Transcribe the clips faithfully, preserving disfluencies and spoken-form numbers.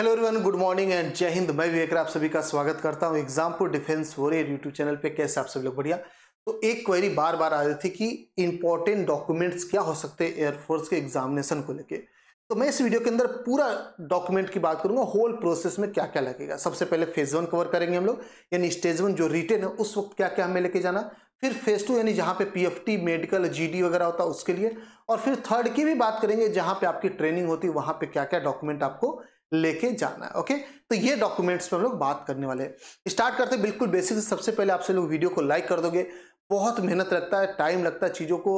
Hello everyone, good morning and जय हिंद। मैं विवेक आप सभी का स्वागत करता हूं Exampur defence warrior YouTube channel पे। कैसे आप सभी लोग? बढ़िया। तो एक क्वेरी बार बार आ रही थी कि इंपॉर्टेंट डॉक्यूमेंट्स क्या हो सकते हैं एयरफोर्स के एग्जामिनेशन को लेके। तो मैं इस वीडियो के अंदर पूरा डॉक्यूमेंट की बात करूंगा, होल प्रोसेस में क्या क्या लगेगा। सबसे पहले फेज वन कवर करेंगे हम लोग, यानी स्टेज वन जो रिटेन है उस वक्त क्या क्या हमें लेके जाना। फिर फेज टू यानी जहाँ पे पीएफटी, मेडिकल, जीडी वगैरह होता है उसके लिए। और फिर थर्ड की भी बात करेंगे जहाँ पे आपकी ट्रेनिंग होती है वहाँ पे क्या क्या डॉक्यूमेंट आपको लेके जाना है। ओके, तो ये डॉक्यूमेंट्स पे हम लोग बात करने वाले हैं। स्टार्ट करते हैं बिल्कुल बेसिक से। सबसे पहले आपसे लोग वीडियो को लाइक कर दोगे। बहुत मेहनत लगता है, टाइम लगता है चीज़ों को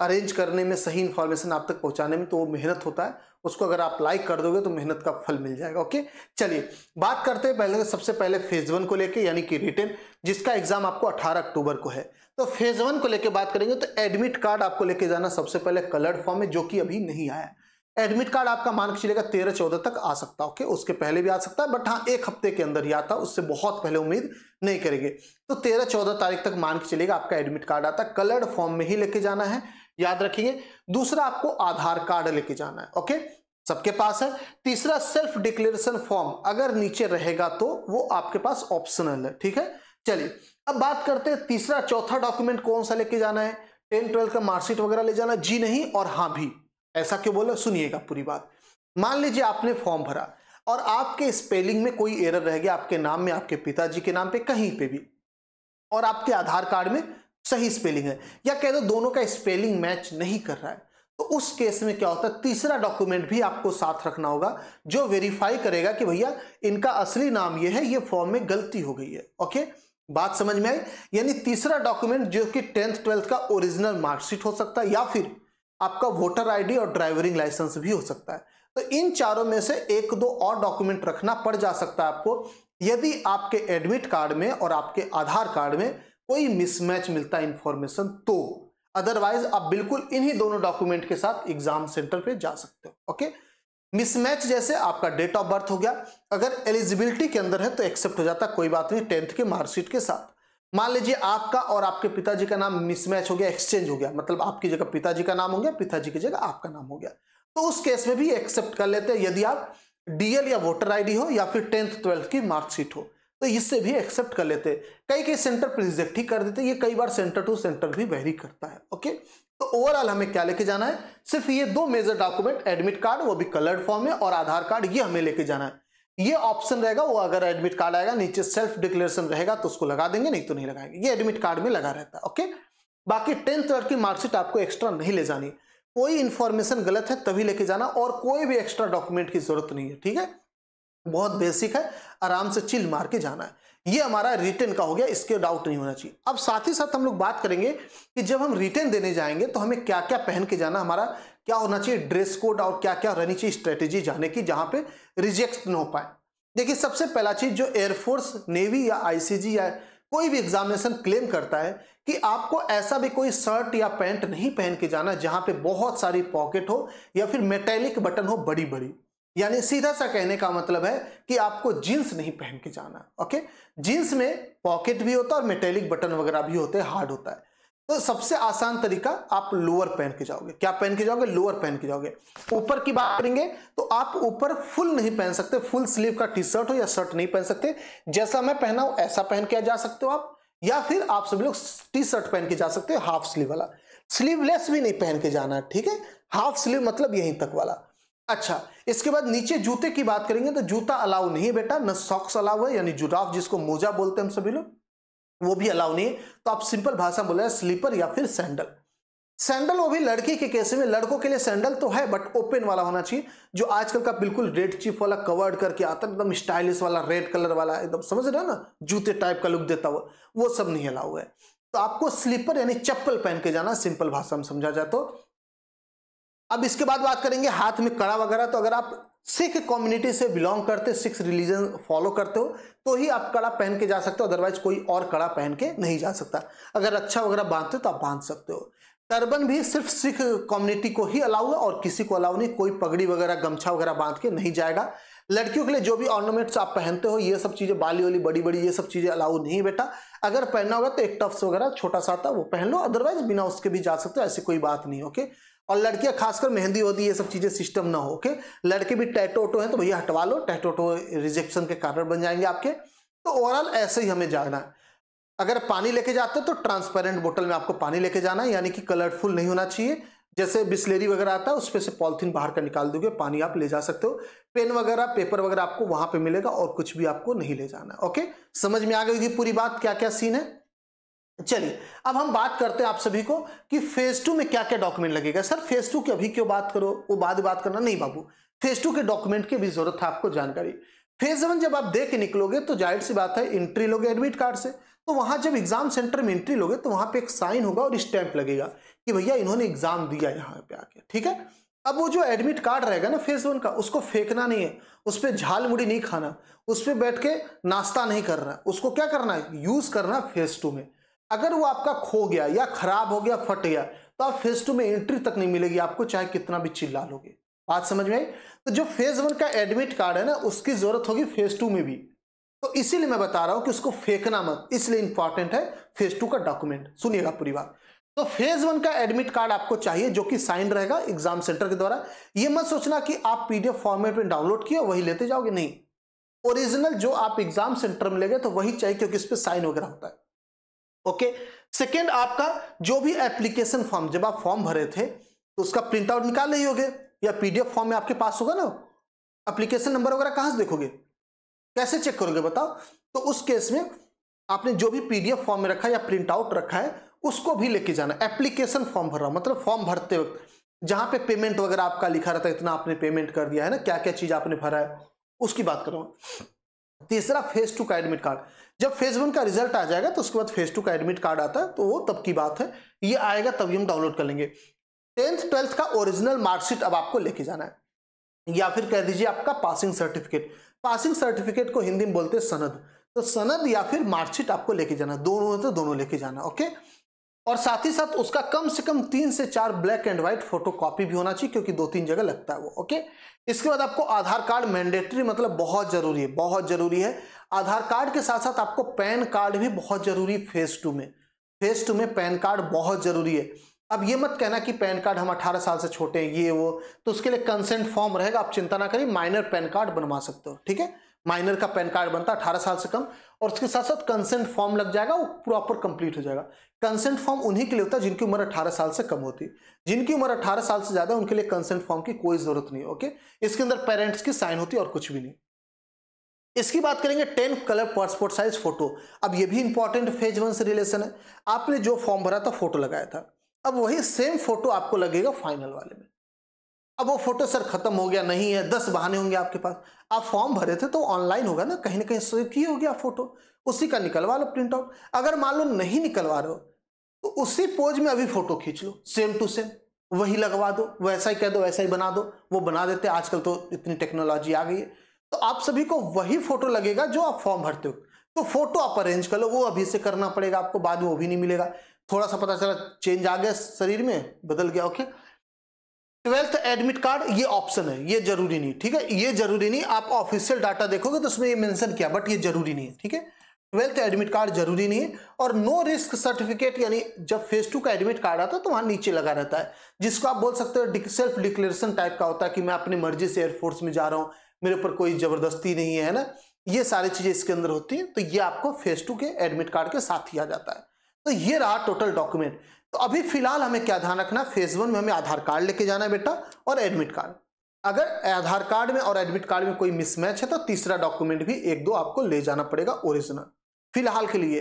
अरेंज करने में, सही इन्फॉर्मेशन आप तक पहुंचाने में, तो वो मेहनत होता है। उसको अगर आप लाइक कर दोगे तो मेहनत का फल मिल जाएगा। ओके, चलिए बात करते हैं पहले सबसे पहले फेज वन को लेके, यानी कि रिटेन, जिसका एग्जाम आपको अठारह अक्टूबर को है। तो फेज वन को लेके बात करेंगे तो एडमिट कार्ड आपको लेके जाना सबसे पहले कलर्ड फॉर्म में, जो कि अभी नहीं आया। एडमिट कार्ड आपका मान के चलेगा तेरह चौदह तक आ सकता है। ओके, उसके पहले भी आ सकता है, बट हाँ एक हफ्ते के अंदर ही आता, उससे बहुत पहले उम्मीद नहीं करेंगे। तो तेरह चौदह तारीख तक मान के चलेगा आपका एडमिट कार्ड आता है। कलर्ड फॉर्म में ही लेके जाना है, याद रखिए। दूसरा आपको आधार कार्ड लेके जाना है, ओके, सबके पास है। तीसरा सेल्फ डिक्लेरेशन फॉर्म, अगर नीचे रहेगा तो वो आपके पास ऑप्शनल है, ठीक है। चलिए अब बात करते हैं तीसरा चौथा डॉक्यूमेंट कौन सा लेके जाना है। टेंथ ट्वेल्थ का मार्कशीट वगैरह ले जाना जी नहीं और हाँ भी। ऐसा क्यों बोला, सुनिएगा पूरी बात। मान लीजिए आपने फॉर्म भरा और आपके स्पेलिंग में कोई एरर रह गया, आपके नाम में, आपके पिताजी के नाम पे, कहीं पे भी, और आपके आधार कार्ड में सही स्पेलिंग है, या कह दो दोनों का स्पेलिंग मैच नहीं कर रहा है, तो उस केस में क्या होता है, तीसरा डॉक्यूमेंट भी आपको साथ रखना होगा जो वेरीफाई करेगा कि भैया इनका असली नाम ये है, ये फॉर्म में गलती हो गई है। ओके, बात समझ में आई। यानी तीसरा डॉक्यूमेंट जो कि टेंथ ट्वेल्थ का ओरिजिनल मार्कशीट हो सकता है, या फिर आपका वोटर आईडी और ड्राइविंग लाइसेंस भी हो सकता है। तो इन चारों में से एक दो और डॉक्यूमेंट रखना पड़ जा सकता है आपको, यदि आपके एडमिट कार्ड में और आपके आधार कार्ड में कोई मिसमैच मिलता है इंफॉर्मेशन तो। अदरवाइज आप बिल्कुल इन्हीं दोनों डॉक्यूमेंट के साथ एग्जाम सेंटर पे जा सकते हो। ओके, मिसमैच जैसे आपका डेट ऑफ बर्थ हो गया, अगर एलिजिबिलिटी के अंदर है तो एक्सेप्ट हो जाता, कोई बात नहीं, टेंथ के मार्कशीट के साथ। मान लीजिए आपका और आपके पिताजी का नाम मिसमैच हो गया, एक्सचेंज हो गया, मतलब आपकी जगह पिताजी का नाम हो गया, पिताजी की जगह आपका नाम हो गया, तो उस केस में भी एक्सेप्ट कर लेते हैं यदि आप डीएल या वोटर आईडी हो या फिर टेंथ ट्वेल्थ की मार्कशीट हो, तो इससे भी एक्सेप्ट कर लेते हैं। कई कई सेंटर पर रिजेक्ट ही कर देते हैं, ये कई बार सेंटर टू सेंटर भी वेरी करता है। ओके, तो ओवरऑल हमें क्या लेके जाना है, सिर्फ ये दो मेजर डॉक्यूमेंट, एडमिट कार्ड वो भी कलर्ड फॉर्म में और आधार कार्ड, ये हमें लेके जाना है। ये ऑप्शन रहेगा, वो अगर एडमिट कार्ड आएगा नीचे सेल्फ डिक्लेरेशन रहेगा तो उसको लगा देंगे, नहीं तो नहीं लगाएंगे, ये एडमिट कार्ड में लगा रहता है। ओके, बाकी टेंथ ट्वेल्थ की मार्कशीट आपको एक्स्ट्रा नहीं ले जानी, कोई इन्फॉर्मेशन गलत है तभी लेके जाना, और कोई भी एक्स्ट्रा डॉक्यूमेंट की जरूरत नहीं है, ठीक है। बहुत बेसिक है, आराम से चिल मार के जाना है। ये हमारा रिटर्न का हो गया, इसके डाउट नहीं होना चाहिए। अब साथ ही साथ हम लोग बात करेंगे कि जब हम रिटर्न देने जाएंगे तो हमें क्या क्या पहन के जाना, हमारा क्या होना चाहिए ड्रेस कोड, और क्या क्या रहनी चाहिए स्ट्रेटेजी जाने की जहां पे रिजेक्ट ना हो पाए। देखिए सबसे पहला चीज जो एयरफोर्स, नेवी या आईसीजी या कोई भी एग्जामिनेशन क्लेम करता है कि आपको ऐसा भी कोई शर्ट या पैंट नहीं पहन के जाना जहां पे बहुत सारी पॉकेट हो या फिर मेटेलिक बटन हो बड़ी बड़ी। यानी सीधा सा कहने का मतलब है कि आपको जींस नहीं पहन के जाना। ओके, जींस में पॉकेट भी होता है और मेटेलिक बटन वगैरह भी होते हैं, हार्ड होता है। तो सबसे आसान तरीका, आप लोअर पहन के जाओगे। क्या पहन के जाओगे, लोअर पहन के जाओगे। ऊपर की बात करेंगे तो आप ऊपर फुल नहीं पहन सकते, फुल स्लीव का टी शर्ट हो या शर्ट नहीं पहन सकते। जैसा मैं पहना हूं ऐसा पहन के जा सकते हो आप, या फिर आप सभी लोग टी शर्ट पहन के जा सकते हो, हाफ स्लीव वाला। स्लीवलेस भी नहीं पहन के जाना, ठीक है, हाफ स्लीव मतलब यहीं तक वाला। अच्छा, इसके बाद नीचे जूते की बात करेंगे तो जूता अलाउ नहीं है बेटा, न सॉक्स अलाउ है, यानी जुराफ जिसको मोजा बोलते हैं हम सभी लोग, वो भी अलाउ नहीं है। तो आप सिंपल भाषा बोल रहे हैं स्लीपर या फिर सैंडल। सैंडल वो भी लड़की के केस में, लड़कों के लिए सैंडल तो है बट ओपन वाला होना चाहिए, जो आजकल का बिल्कुल रेड चिप वाला कवर्ड करके आता है, एकदम स्टाइलिश वाला, रेड कलर वाला, एकदम समझ रहे हो ना, जूते टाइप का लुक देता हुआ, वो सब नहीं अलाउ है। तो आपको स्लीपर यानी चप्पल पहन के जाना, सिंपल भाषा में समझा जाए तो। अब इसके बाद बात करेंगे हाथ में कड़ा वगैरह, तो अगर आप सिख कम्युनिटी से बिलोंग करते, सिख रिलीजन फॉलो करते हो तो ही आप कड़ा पहन के जा सकते हो, अदरवाइज कोई और कड़ा पहन के नहीं जा सकता। अगर रक्षा वगैरह बांधते हो तो आप बांध सकते हो। टर्बन भी सिर्फ सिख कम्युनिटी को ही अलाउ है और किसी को अलाउ नहीं, कोई पगड़ी वगैरह गमछा वगैरह बांध के नहीं जाएगा। लड़कियों के लिए जो भी ऑर्नामेंट्स आप पहनते हो ये सब चीजें, बाली वाली बड़ी बड़ी ये सब चीजें अलाउ नहीं बेटा। अगर पहनना होगा तो एक टफ्स वगैरह छोटा सा था वो पहन लो, अदरवाइज बिना उसके भी जा सकते हो, ऐसी कोई बात नहीं। ओके, और लड़कियां खासकर मेहंदी होती ये सब चीजें सिस्टम ना हो। ओके, लड़के भी टैटू ओटो हैं तो भैया हटवा लो, टैटू ओटो रिजेक्शन के कारण बन जाएंगे आपके। तो ओवरऑल ऐसे ही हमें जाना है। अगर पानी लेके जाते हो तो ट्रांसपेरेंट बोतल में आपको पानी लेके जाना है, यानी कि कलरफुल नहीं होना चाहिए। जैसे बिस्लेरी वगैरह आता है उसमें से पॉलिथीन बाहर का निकाल दोगे, पानी आप ले जा सकते हो। पेन वगैरह पेपर वगैरह आपको वहां पे मिलेगा और कुछ भी आपको नहीं ले जाना है। ओके, समझ में आ गई होगी पूरी बात क्या क्या सीन है। चलिए अब हम बात करते हैं आप सभी को कि फेज टू में क्या क्या डॉक्यूमेंट लगेगा। सर फेज टू की अभी क्यों बात करो, वो बाद में बात करना। नहीं बाबू, फेज टू के डॉक्यूमेंट की भी जरूरत है आपको जानकारी। फेज वन जब आप दे के निकलोगे तो जाहिर सी बात है एंट्री लोगे एडमिट कार्ड से, तो वहां जब एग्जाम सेंटर में एंट्री लोगे तो वहां पे एक साइन होगा और स्टैंप लगेगा कि भैया इन्होंने एग्जाम दिया यहाँ पे आके, ठीक है। अब वो जो एडमिट कार्ड रहेगा ना फेज वन का, उसको फेंकना नहीं है, उस पर झाल मुड़ी नहीं खाना, उस पर बैठ के नाश्ता नहीं करना, उसको क्या करना है, यूज करना फेज टू में। अगर वो आपका खो गया या खराब हो गया, फट गया, तो आप फेज टू में एंट्री तक नहीं मिलेगी आपको, चाहे कितना भी चिल्ला लोगे। बात समझ में आई। तो जो फेज वन का एडमिट कार्ड है ना उसकी जरूरत होगी फेज टू में भी, तो इसीलिए मैं बता रहा हूं कि उसको फेंकना मत, इसलिए इंपॉर्टेंट है फेज टू का डॉक्यूमेंट। सुनिएगा पूरी बात। तो फेज वन का एडमिट कार्ड आपको चाहिए जो कि साइन रहेगा एग्जाम सेंटर के द्वारा। ये मत सोचना कि आप पीडीएफ फॉर्मेट में डाउनलोड किए वही लेते जाओगे, नहीं, ओरिजिनल जो आप एग्जाम सेंटर में ले गए तो वही चाहिए क्योंकि इस पर साइन वगैरह होता है। ओके, सेकेंड आपका जो भी एप्लीकेशन फॉर्म, जब आप फॉर्म भरे थे तो उसका प्रिंट आउट निकाल रही होगे या पीडीएफ फॉर्म में आपके पास होगा ना, एप्लीकेशन नंबर वगैरह कहां से देखोगे, कैसे चेक करोगे बताओ। तो उस केस में आपने जो भी पीडीएफ फॉर्म में रखा है या प्रिंट आउट रखा है उसको भी लेके जाना। एप्लीकेशन फॉर्म भर रहा हूं मतलब फॉर्म भरते वक्त जहां पे पेमेंट वगैरह आपका लिखा रहता है, इतना आपने पेमेंट कर दिया है ना, क्या क्या चीज आपने भरा है उसकी बात कर रहा हूं। तीसरा फेज टू का एडमिट कार्ड, जब फेज वन का रिजल्ट आ जाएगा तो उसके बाद फेज टू का एडमिट कार्ड आता है, तो वो तब की बात है, ये आएगा तभी हम डाउनलोड कर लेंगे। टेंथ ट्वेल्थ का ओरिजिनल मार्कशीट अब आपको लेके जाना है, या फिर कह दीजिए आपका पासिंग सर्टिफिकेट, पासिंग सर्टिफिकेट को हिंदी में बोलते हैं सनद, तो सनद या फिर मार्कशीट आपको लेके जाना, दोनों है तो दोनों लेके जाना। ओके, और साथ ही साथ उसका कम से कम तीन से चार black and white photo copy भी होना चाहिए क्योंकि दो तीन जगह लगता है वो। ओके, इसके बाद आपको आधार कार्ड मैंडेटरी, मतलब बहुत जरूरी है, बहुत जरूरी है। आधार कार्ड के साथ साथ आपको पैन कार्ड भी बहुत जरूरी, फेज टू में, फेज टू में पैन कार्ड बहुत जरूरी है। अब ये मत कहना कि पैन कार्ड हम अठारह साल से छोटे हैं ये वो, तो उसके लिए कंसेंट फॉर्म रहेगा, आप चिंता ना करिए, माइनर पैन कार्ड बनवा सकते हो, ठीक है। माइनर का पैन कार्ड बनता है अठारह साल से कम, और उसके साथ साथ कंसेंट फॉर्म लग जाएगा, वो प्रॉपर कंप्लीट हो जाएगा। कंसेंट फॉर्म उन्हीं के लिए होता है जिनकी उम्र अठारह साल से कम होती है, जिनकी उम्र अठारह साल से ज्यादा उनके लिए कंसेंट फॉर्म की कोई जरूरत नहीं। ओके, इसके अंदर पेरेंट्स की साइन होती है और कुछ भी नहीं। इसकी बात करेंगे ten colour passport size photo. अब ये भी इंपॉर्टेंट फेज वन से रिलेशन है, आपने जो फॉर्म भरा था फोटो लगाया था, अब वही सेम फोटो आपको लगेगा फाइनल वाले में। अब वो फोटो सर खत्म हो गया, नहीं है, दस बहाने होंगे आपके पास। आप फॉर्म भरे थे तो ऑनलाइन होगा ना, कहीं ना कहीं सेव किए हो गया फोटो, उसी का निकलवा लो प्रिंट आउट। अगर मान लो नहीं निकलवा रहे हो तो उसी पोज में अभी फोटो खींच लो, सेम टू सेम वही लगवा दो, वैसा ही कह दो, वैसा ही बना दो, वो बना देते आजकल तो इतनी टेक्नोलॉजी आ गई है। तो आप सभी को वही फोटो लगेगा जो आप फॉर्म भरते हो, तो फोटो आप अरेंज कर लो, वो अभी से करना पड़ेगा आपको, बाद में वो भी नहीं मिलेगा। थोड़ा सा पता चला चेंज आ गया शरीर में, बदल गया। ओके, ट्वेल्थ एडमिट कार्ड ये ऑप्शन है, ये जरूरी नहीं, ठीक है, ये जरूरी नहीं। आप ऑफिशियल डाटा देखोगे तो उसमें ये मेंशन किया, बट ये जरूरी नहीं है, ठीक है। ट्वेल्थ एडमिट कार्ड जरूरी नहीं है। और नो रिस्क सर्टिफिकेट, यानी जब फेज टू का एडमिट कार्ड आता है तो वहां नीचे लगा रहता है, जिसको आप बोल सकते हो सेल्फ डिक्लेरेशन टाइप का होता है कि मैं अपनी मर्जी से एयरफोर्स में जा रहा हूँ, मेरे ऊपर कोई जबरदस्ती नहीं है ना, ये सारी चीजें इसके अंदर होती हैं। तो ये आपको फेज टू के एडमिट कार्ड के साथ ही आ जाता है। तो ये रहा टोटल डॉक्यूमेंट। तो अभी फिलहाल हमें क्या ध्यान रखना, फेज वन में हमें आधार कार्ड लेके जाना है बेटा और एडमिट कार्ड। अगर आधार कार्ड में और एडमिट कार्ड में कोई मिसमैच है तो तीसरा डॉक्यूमेंट भी एक दो आपको ले जाना पड़ेगा ओरिजिनल, फिलहाल के लिए।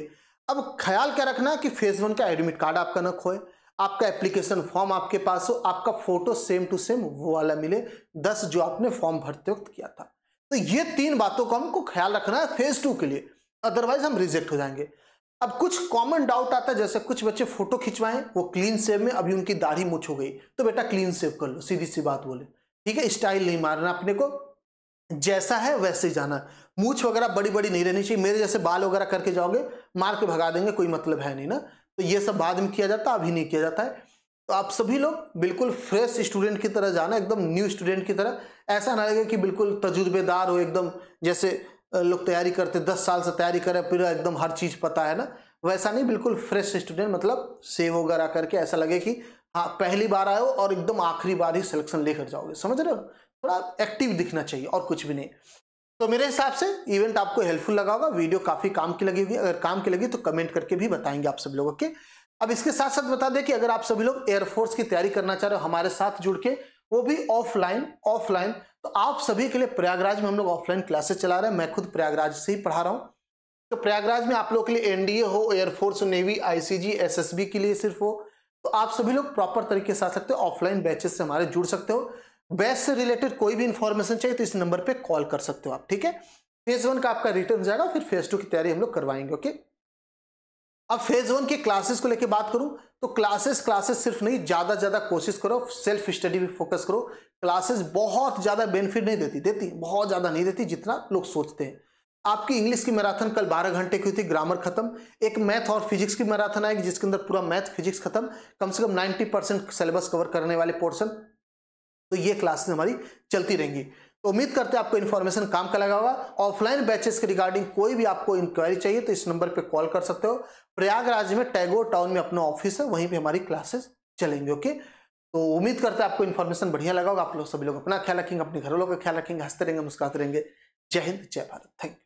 अब ख्याल क्या रखना कि फेज वन का एडमिट कार्ड आपका न खोए, आपका एप्लीकेशन फॉर्म आपके पास हो, आपका फोटो सेम टू सेम वो वाला मिले, दस जो आपने फॉर्म भरते वक्त किया था। तो ये तीन बातों का हमको ख्याल रखना है फेज टू के लिए, अदरवाइज हम रिजेक्ट हो जाएंगे। अब कुछ कॉमन डाउट आता है, जैसे कुछ बच्चे फोटो खिंचवाएं वो क्लीन सेव में, अभी उनकी दाढ़ी मूछ हो गई, तो बेटा क्लीन सेव कर लो, सीधी सी बात बोले, ठीक है। स्टाइल नहीं मारना, अपने को जैसा है वैसे जाना, मूछ वगैरह बड़ी बड़ी नहीं रहनी चाहिए। मेरे जैसे बाल वगैरह करके जाओगे मार के भगा देंगे, कोई मतलब है नहीं ना। तो ये सब बाद में किया जाता है, अभी नहीं किया जाता है। तो आप सभी लोग बिल्कुल फ्रेश स्टूडेंट की तरह जाना, एकदम न्यू स्टूडेंट की तरह। ऐसा ना लगे कि बिल्कुल तजुर्बेदार हो, एकदम जैसे लोग तैयारी करते दस साल से तैयारी करें फिर एकदम हर चीज़ पता है ना, वैसा नहीं, बिल्कुल फ्रेश स्टूडेंट मतलब सेव वगैरह करके ऐसा लगे कि हाँ पहली बार आए हो और एकदम आखिरी बार ही सिलेक्शन लेकर जाओगे, समझ रहे हो। थोड़ा एक्टिव दिखना चाहिए और कुछ भी नहीं। तो मेरे हिसाब से इवेंट आपको हेल्पफुल लगा होगा, वीडियो काफ़ी काम की लगी होगी। अगर काम की लगी तो कमेंट करके भी बताएंगे आप सब लोग। ओके, अब इसके साथ साथ बता दें कि अगर आप सभी लोग एयरफोर्स की तैयारी करना चाह रहे हो हमारे साथ जुड़ के, वो भी ऑफलाइन ऑफलाइन तो आप सभी के लिए प्रयागराज में हम लोग ऑफलाइन क्लासेस चला रहे हैं। मैं खुद प्रयागराज से ही पढ़ा रहा हूँ। तो प्रयागराज में आप लोग के लिए एनडीए हो, एयरफोर्स, नेवी, आईसीजी, एसएसबी के लिए सिर्फ हो, तो आप सभी लोग प्रॉपर तरीके से आ सकते हो, ऑफलाइन बैचेस से हमारे जुड़ सकते हो। बैच से रिलेटेड कोई भी इन्फॉर्मेशन चाहिए तो इस नंबर पे कॉल कर सकते हो आप, ठीक है। फेज वन का आपका रिटर्न जाएगा, फिर फेज टू की तैयारी हम लोग करवाएंगे। ओके, अब फेज वन के क्लासेस को लेके बात करूं तो क्लासेस क्लासेस सिर्फ नहीं, ज़्यादा ज़्यादा कोशिश करो, सेल्फ स्टडी पे फोकस करो। क्लासेस बहुत ज़्यादा बेनिफिट नहीं देती देती बहुत ज़्यादा नहीं देती जितना लोग सोचते हैं। आपकी इंग्लिश की मैराथन कल बारह घंटे की हुई थी, ग्रामर खत्म। एक मैथ और फिजिक्स की मैराथन आएगी जिसके अंदर पूरा मैथ फिजिक्स खत्म, कम से कम नब्बे परसेंट सिलेबस कवर करने वाले पोर्शन। तो ये क्लासेस हमारी चलती रहेंगी। तो उम्मीद करते हैं आपको इन्फॉर्मेशन काम का लगा होगा। ऑफलाइन बैचेस के रिगार्डिंग कोई भी आपको इंक्वायरी चाहिए तो इस नंबर पर कॉल कर सकते हो। प्रयागराज में टैगोर टाउन में अपना ऑफिस है, वहीं पर हमारी क्लासेस चलेंगे। ओके, तो उम्मीद करते हैं आपको इन्फॉर्मेशन बढ़िया लगा होगा। आप लोग सभी लोग अपना ख्याल रखेंगे, अपने घर वालों का ख्याल रखेंगे, हंसते रहेंगे, मुस्कुराते रहेंगे। जय हिंद, जय भारत, थैंक यू।